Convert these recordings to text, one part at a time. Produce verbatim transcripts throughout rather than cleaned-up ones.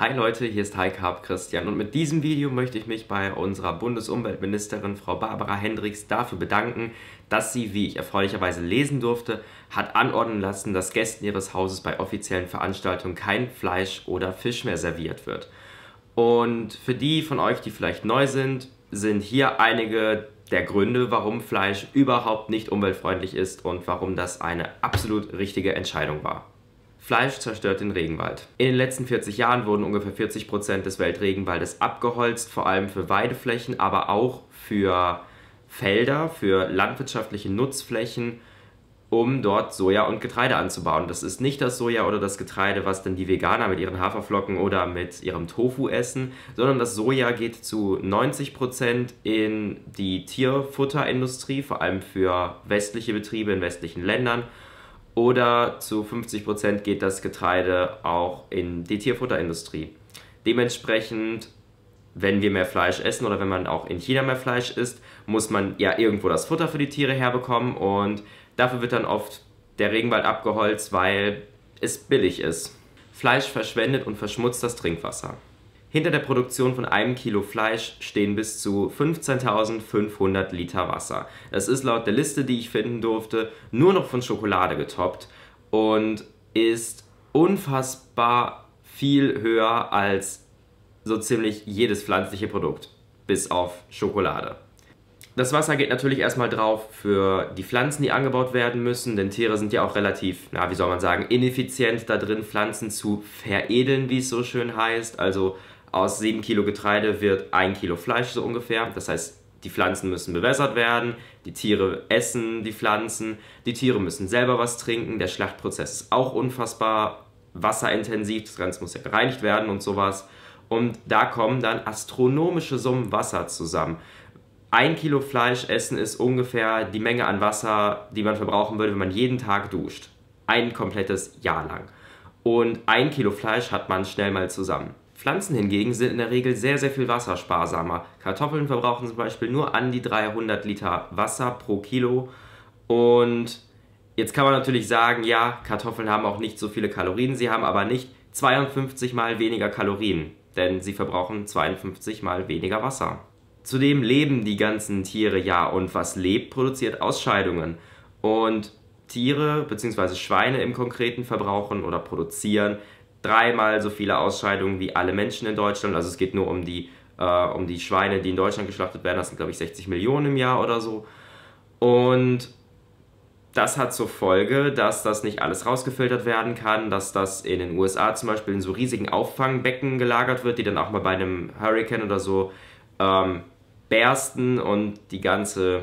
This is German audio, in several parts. Hi Leute, hier ist High Carb Christian und mit diesem Video möchte ich mich bei unserer Bundesumweltministerin Frau Barbara Hendricks dafür bedanken, dass sie, wie ich erfreulicherweise lesen durfte, hat anordnen lassen, dass Gästen ihres Hauses bei offiziellen Veranstaltungen kein Fleisch oder Fisch mehr serviert wird. Und für die von euch, die vielleicht neu sind, sind hier einige der Gründe, warum Fleisch überhaupt nicht umweltfreundlich ist und warum das eine absolut richtige Entscheidung war. Fleisch zerstört den Regenwald. In den letzten vierzig Jahren wurden ungefähr vierzig Prozent des Weltregenwaldes abgeholzt, vor allem für Weideflächen, aber auch für Felder, für landwirtschaftliche Nutzflächen, um dort Soja und Getreide anzubauen. Das ist nicht das Soja oder das Getreide, was dann die Veganer mit ihren Haferflocken oder mit ihrem Tofu essen, sondern das Soja geht zu neunzig Prozent in die Tierfutterindustrie, vor allem für westliche Betriebe in westlichen Ländern. Oder zu fünfzig Prozent geht das Getreide auch in die Tierfutterindustrie. Dementsprechend, wenn wir mehr Fleisch essen oder wenn man auch in China mehr Fleisch isst, muss man ja irgendwo das Futter für die Tiere herbekommen und dafür wird dann oft der Regenwald abgeholzt, weil es billig ist. Fleisch verschwendet und verschmutzt das Trinkwasser. Hinter der Produktion von einem Kilo Fleisch stehen bis zu fünfzehntausendfünfhundert Liter Wasser. Das ist laut der Liste, die ich finden durfte, nur noch von Schokolade getoppt und ist unfassbar viel höher als so ziemlich jedes pflanzliche Produkt, bis auf Schokolade. Das Wasser geht natürlich erstmal drauf für die Pflanzen, die angebaut werden müssen, denn Tiere sind ja auch relativ, na, wie soll man sagen, ineffizient da drin, Pflanzen zu veredeln, wie es so schön heißt. Also aus sieben Kilo Getreide wird ein Kilo Fleisch so ungefähr. Das heißt, die Pflanzen müssen bewässert werden, die Tiere essen die Pflanzen, die Tiere müssen selber was trinken, der Schlachtprozess ist auch unfassbar wasserintensiv, das Ganze muss ja gereinigt werden und sowas. Und da kommen dann astronomische Summen Wasser zusammen. Ein Kilo Fleisch essen ist ungefähr die Menge an Wasser, die man verbrauchen würde, wenn man jeden Tag duscht. Ein komplettes Jahr lang. Und ein Kilo Fleisch hat man schnell mal zusammen. Pflanzen hingegen sind in der Regel sehr, sehr viel wassersparsamer. Kartoffeln verbrauchen zum Beispiel nur an die dreihundert Liter Wasser pro Kilo. Und jetzt kann man natürlich sagen, ja, Kartoffeln haben auch nicht so viele Kalorien, sie haben aber nicht zweiundfünfzig mal weniger Kalorien, denn sie verbrauchen zweiundfünfzig mal weniger Wasser. Zudem leben die ganzen Tiere ja und was lebt, produziert Ausscheidungen. Und Tiere bzw. Schweine im Konkreten verbrauchen oder produzieren dreimal so viele Ausscheidungen wie alle Menschen in Deutschland. Also es geht nur um die, äh, um die Schweine, die in Deutschland geschlachtet werden. Das sind, glaube ich, sechzig Millionen im Jahr oder so. Und das hat zur Folge, dass das nicht alles rausgefiltert werden kann, dass das in den U S A zum Beispiel in so riesigen Auffangbecken gelagert wird, die dann auch mal bei einem Hurrikan oder so ähm, bersten und die ganze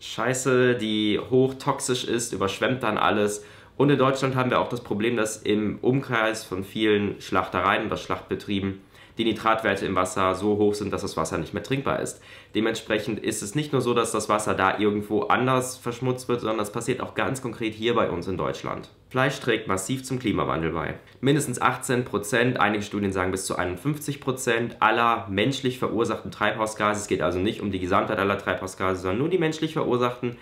Scheiße, die hochtoxisch ist, überschwemmt dann alles. Und in Deutschland haben wir auch das Problem, dass im Umkreis von vielen Schlachtereien oder Schlachtbetrieben die Nitratwerte im Wasser so hoch sind, dass das Wasser nicht mehr trinkbar ist. Dementsprechend ist es nicht nur so, dass das Wasser da irgendwo anders verschmutzt wird, sondern das passiert auch ganz konkret hier bei uns in Deutschland. Fleisch trägt massiv zum Klimawandel bei. Mindestens achtzehn Prozent, einige Studien sagen bis zu einundfünfzig Prozent aller menschlich verursachten Treibhausgase, es geht also nicht um die Gesamtheit aller Treibhausgase, sondern nur die menschlich verursachten,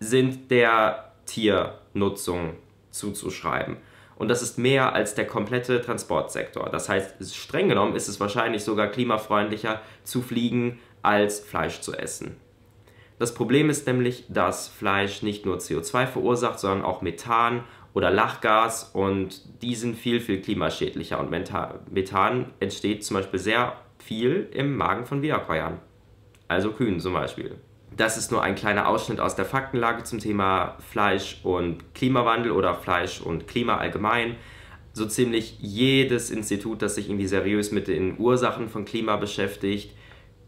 sind der Tiernutzung zuzuschreiben. Und das ist mehr als der komplette Transportsektor. Das heißt, streng genommen ist es wahrscheinlich sogar klimafreundlicher zu fliegen, als Fleisch zu essen. Das Problem ist nämlich, dass Fleisch nicht nur C O zwei verursacht, sondern auch Methan oder Lachgas und die sind viel, viel klimaschädlicher. Und Methan entsteht zum Beispiel sehr viel im Magen von Wiederkäuern, also Kühen zum Beispiel. Das ist nur ein kleiner Ausschnitt aus der Faktenlage zum Thema Fleisch und Klimawandel oder Fleisch und Klima allgemein. So ziemlich jedes Institut, das sich irgendwie seriös mit den Ursachen von Klima beschäftigt,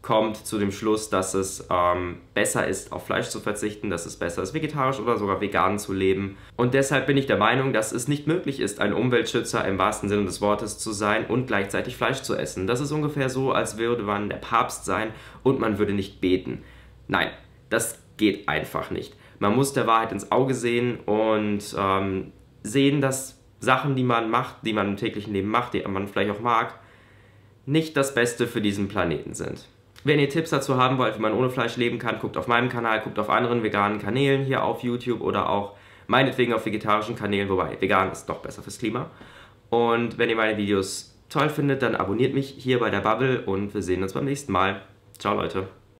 kommt zu dem Schluss, dass es ähm, besser ist, auf Fleisch zu verzichten, dass es besser ist, vegetarisch oder sogar vegan zu leben. Und deshalb bin ich der Meinung, dass es nicht möglich ist, ein Umweltschützer im wahrsten Sinne des Wortes zu sein und gleichzeitig Fleisch zu essen. Das ist ungefähr so, als würde man der Papst sein und man würde nicht beten. Nein, das geht einfach nicht. Man muss der Wahrheit ins Auge sehen und ähm, sehen, dass Sachen, die man macht, die man im täglichen Leben macht, die man vielleicht auch mag, nicht das Beste für diesen Planeten sind. Wenn ihr Tipps dazu haben wollt, wie man ohne Fleisch leben kann, guckt auf meinem Kanal, guckt auf anderen veganen Kanälen hier auf YouTube oder auch meinetwegen auf vegetarischen Kanälen, wobei vegan ist doch besser fürs Klima. Und wenn ihr meine Videos toll findet, dann abonniert mich hier bei der Bubble und wir sehen uns beim nächsten Mal. Ciao Leute.